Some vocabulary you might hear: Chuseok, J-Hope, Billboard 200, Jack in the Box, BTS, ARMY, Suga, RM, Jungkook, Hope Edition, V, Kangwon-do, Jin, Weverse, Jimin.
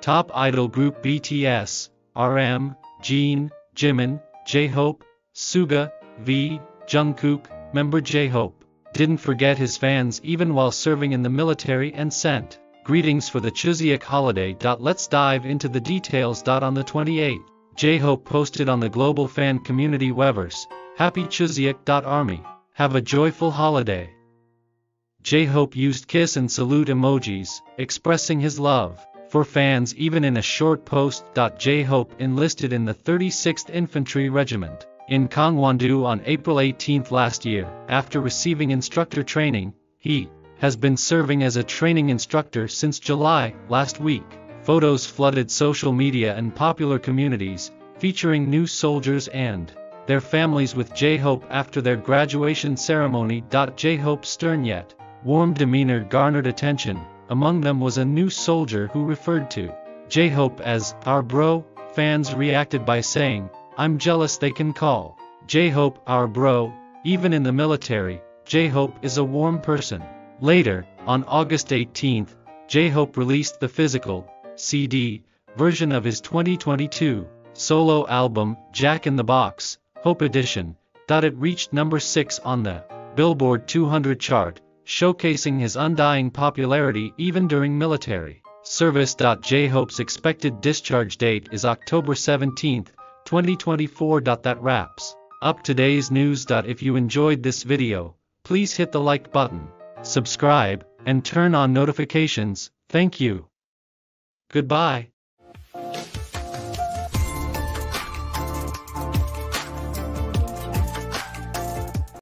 Top idol group BTS, RM, Jin, Jimin, J-Hope, Suga, V, Jungkook, member J-Hope didn't forget his fans even while serving in the military and sent greetings for the Chuseok holiday. Let's dive into the details. On the 28th, J-Hope posted on the global fan community Weverse, "Happy Chuseok. ARMY, have a joyful holiday." J-Hope used kiss and salute emojis, expressing his love for fans even in a short post. J-Hope enlisted in the 36th Infantry Regiment in Kangwon-do on April 18 last year. After receiving instructor training, he has been serving as a training instructor since July last week. Photos flooded social media and popular communities, featuring new soldiers and their families with J-Hope after their graduation ceremony. J-Hope's stern yet warm demeanor garnered attention. Among them was a new soldier who referred to J-Hope as "our bro." Fans reacted by saying, "I'm jealous they can call J-Hope our bro, even in the military. J-Hope is a warm person." Later, on August 18th, J-Hope released the physical CD version of his 2022 solo album, Jack in the Box, Hope Edition. It reached number 6 on the Billboard 200 chart, showcasing his undying popularity even during military service. J-Hope's expected discharge date is October 17, 2024. That wraps up today's news. If you enjoyed this video, please hit the like button, subscribe, and turn on notifications. Thank you. Goodbye.